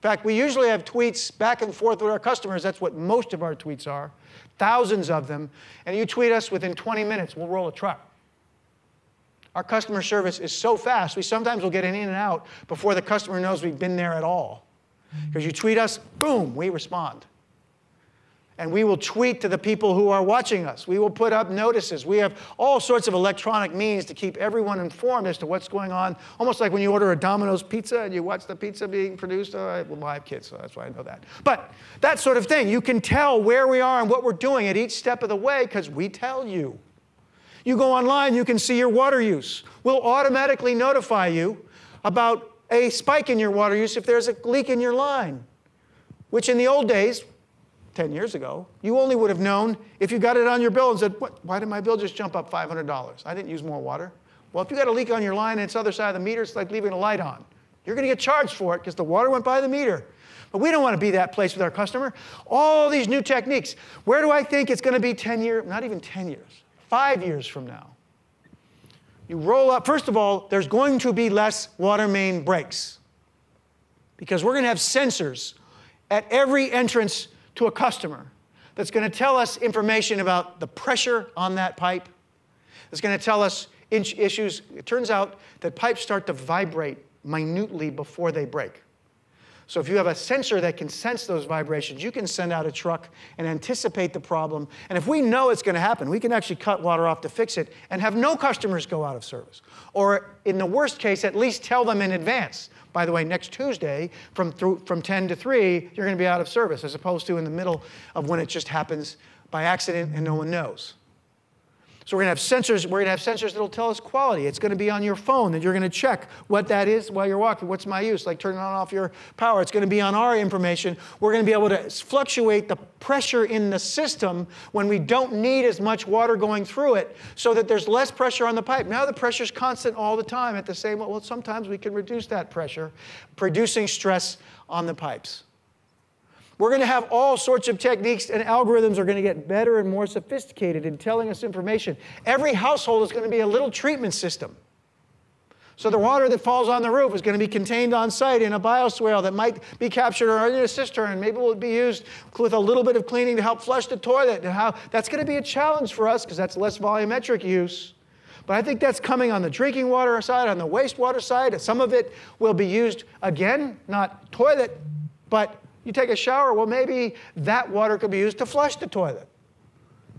fact, we usually have tweets back and forth with our customers. That's what most of our tweets are, thousands of them. And you tweet us within 20 minutes, we'll roll a truck. Our customer service is so fast, we sometimes will get in and out before the customer knows we've been there at all. Because you tweet us, boom, we respond. And we will tweet to the people who are watching us. We will put up notices. We have all sorts of electronic means to keep everyone informed as to what's going on, almost like when you order a Domino's pizza and you watch the pizza being produced. Well, I have kids, so that's why I know that. But that sort of thing. You can tell where we are and what we're doing at each step of the way because we tell you. You go online, you can see your water use. We'll automatically notify you about a spike in your water use if there's a leak in your line, which in the old days, 10 years ago, you only would have known if you got it on your bill and said, "What? Why did my bill just jump up $500? I didn't use more water." Well, if you got a leak on your line and it's the other side of the meter, it's like leaving a light on. You're going to get charged for it because the water went by the meter. But we don't want to be that place with our customer. All these new techniques. Where do I think it's going to be 10 years? Not even 10 years. 5 years from now, you roll up. First of all, there's going to be less water main breaks because we're going to have sensors at every entrance to a customer that's going to tell us information about the pressure on that pipe. It's going to tell us issues. It turns out that pipes start to vibrate minutely before they break. So if you have a sensor that can sense those vibrations, you can send out a truck and anticipate the problem. And if we know it's going to happen, we can actually cut water off to fix it and have no customers go out of service. Or in the worst case, at least tell them in advance, by the way, next Tuesday from 10 to 3, you're going to be out of service, as opposed to in the middle of when it just happens by accident and no one knows. So we're going to have sensors. We're going to have sensors that will tell us quality. It's going to be on your phone that you're going to check what that is while you're walking. What's my use? Like turning on and off your power. It's going to be on our information. We're going to be able to fluctuate the pressure in the system when we don't need as much water going through it so that there's less pressure on the pipe. Now the pressure's constant all the time at the same level. Well, sometimes we can reduce that pressure, producing stress on the pipes. We're going to have all sorts of techniques, and algorithms are going to get better and more sophisticated in telling us information. Every household is going to be a little treatment system. So the water that falls on the roof is going to be contained on site in a bioswale that might be captured or in a cistern. Maybe it will be used with a little bit of cleaning to help flush the toilet. And how that's going to be a challenge for us because that's less volumetric use. But I think that's coming on the drinking water side, on the wastewater side. Some of it will be used, again, not toilet, but you take a shower, well, maybe that water could be used to flush the toilet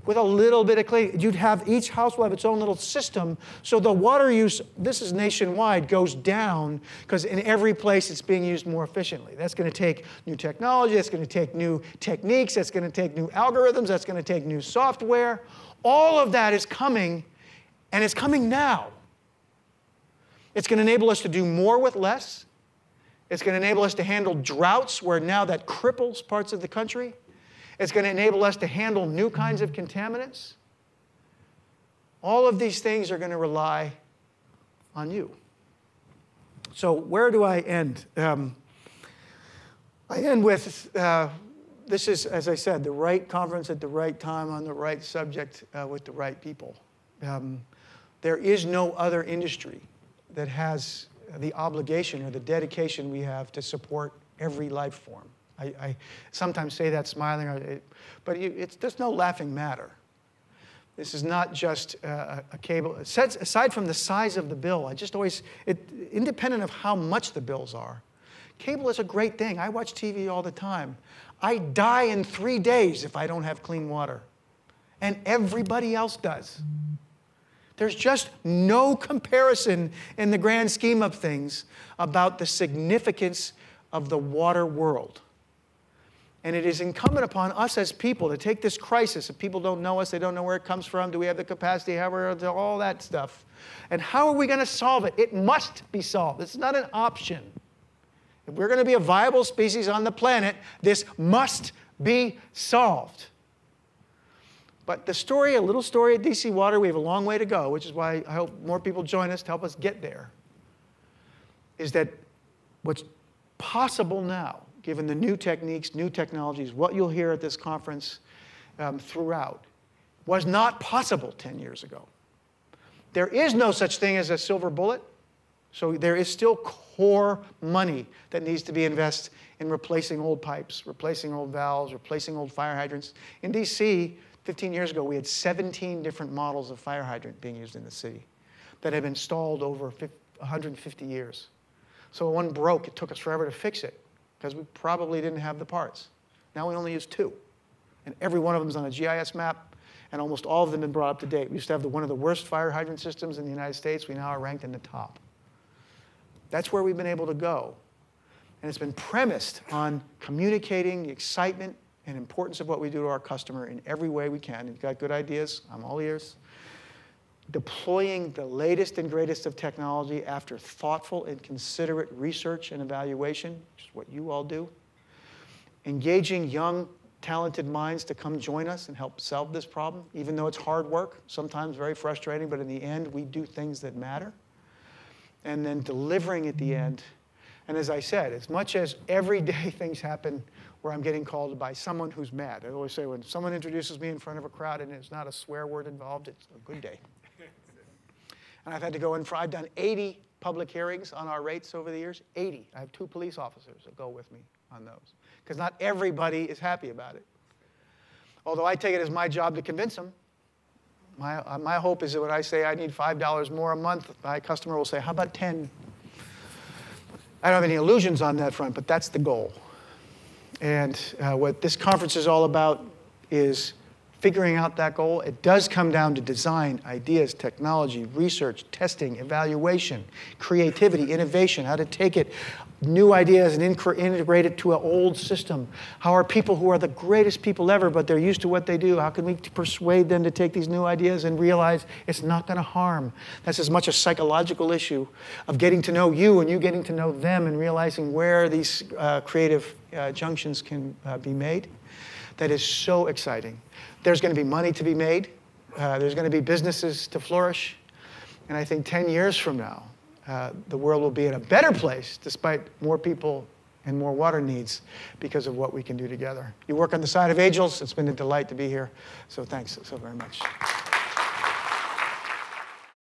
with a little bit of cleaning. You'd have each house will have its own little system. So the water use, this is nationwide, goes down because in every place it's being used more efficiently. That's going to take new technology. That's going to take new techniques. That's going to take new algorithms. That's going to take new software. All of that is coming, and it's coming now. It's going to enable us to do more with less. It's going to enable us to handle droughts where now that cripples parts of the country. It's going to enable us to handle new kinds of contaminants. All of these things are going to rely on you. So where do I end? I end with, this is, as I said, the right conference at the right time on the right subject with the right people. There is no other industry that has the obligation or the dedication we have to support every life form. I sometimes say that smiling, but it's, there's no laughing matter. This is not just a cable. Aside from the size of the bill, I just always, independent of how much the bills are, cable is a great thing. I watch TV all the time. I die in 3 days if I don't have clean water. And everybody else does. There's just no comparison in the grand scheme of things about the significance of the water world. And it is incumbent upon us as people to take this crisis. If people don't know us, they don't know where it comes from, do we have the capacity, all that stuff. And how are we going to solve it? It must be solved. It's not an option. If we're going to be a viable species on the planet, this must be solved. But the story, a little story at DC Water, we have a long way to go, which is why I hope more people join us to help us get there, is that what's possible now, given the new techniques, new technologies, what you'll hear at this conference throughout, was not possible 10 years ago. There is no such thing as a silver bullet, so there is still core money that needs to be invested in replacing old pipes, replacing old valves, replacing old fire hydrants. In DC, 15 years ago, we had 17 different models of fire hydrant being used in the city that had been installed over 150 years. So when one broke, it took us forever to fix it because we probably didn't have the parts. Now we only use 2. And every one of them is on a GIS map, and almost all of them have been brought up to date. We used to have one of the worst fire hydrant systems in the United States. We now are ranked in the top. That's where we've been able to go. And it's been premised on communicating the excitement and importance of what we do to our customer in every way we can. You've got good ideas, I'm all ears. Deploying the latest and greatest of technology after thoughtful and considerate research and evaluation, which is what you all do. Engaging young, talented minds to come join us and help solve this problem, even though it's hard work, sometimes very frustrating, but in the end, we do things that matter. And then delivering at the end. And as I said, as much as every day things happen where I'm getting called by someone who's mad. I always say when someone introduces me in front of a crowd and there's not a swear word involved, it's a good day. And I've had to go in for, I've done 80 public hearings on our rates over the years, 80. I have 2 police officers that go with me on those. Because not everybody is happy about it. Although I take it as my job to convince them. My hope is that when I say I need $5 more a month, my customer will say, how about 10? I don't have any illusions on that front, but that's the goal. And what this conference is all about is figuring out that goal. It does come down to design, ideas, technology, research, testing, evaluation, creativity, innovation, how to take it, new ideas, and integrate it to an old system. How are people who are the greatest people ever, but they're used to what they do, how can we persuade them to take these new ideas and realize it's not going to harm? That's as much a psychological issue of getting to know you and you getting to know them and realizing where these creative junctions can be made. That is so exciting. There's going to be money to be made. There's going to be businesses to flourish. And I think 10 years from now, the world will be in a better place despite more people and more water needs because of what we can do together. You work on the side of AGILS. It's been a delight to be here. So thanks so very much.